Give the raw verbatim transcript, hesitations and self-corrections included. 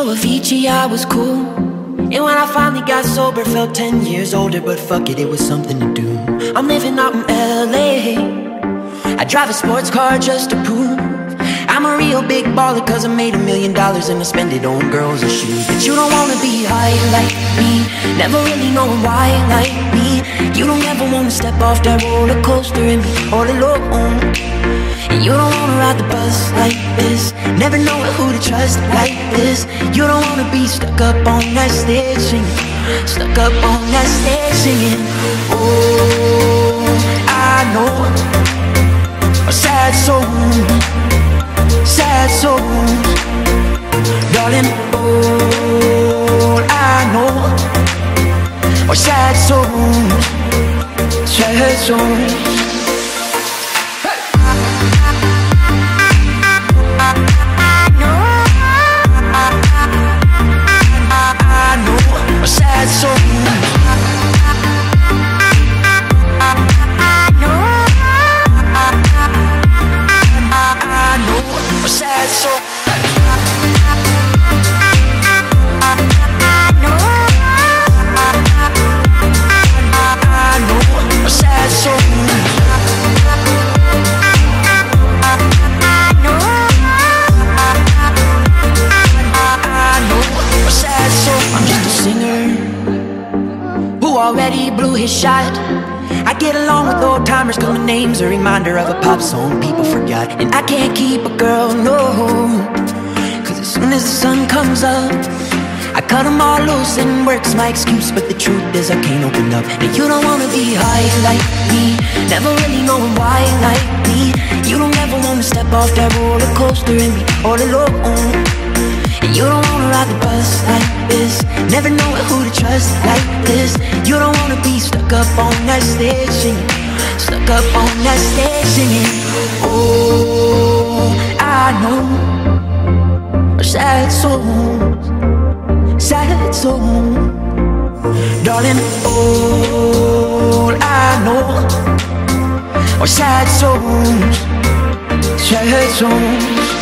show Avicii, I was cool. And when I finally got sober, felt ten years older. But fuck it, it was something to do. I'm living out in L A. I drive a sports car just to prove I'm a real big baller, cause I made a million dollars and I spend it on girls and shoes. But you don't wanna be high like me, never really knowing why like me. You don't ever wanna step off that roller coaster and be all alone. And you don't wanna ride the bus like this, never knowing who to trust like this. You don't wanna be stuck up on that stage singing, stuck up on that stage singing. Oh, I know a sad soul, sad souls, darling. All I know are sad souls, sad souls. Already blew his shot. I get along with old timers, cause my name's a reminder of a pop song people forgot. And I can't keep a girl, no, cause as soon as the sun comes up I cut them all loose and work's my excuse. But the truth is I can't open up. And you don't wanna be high like me, never really knowing why like me. You don't ever wanna step off that roller coaster and be all alone. And you don't wanna ride the bus like this, never knowing who to trust like this. You don't wanna be stuck up on that stage singing, stuck up on that stage singing. Oh, I know sad souls, sad souls, darling. All I know are sad souls, sad souls.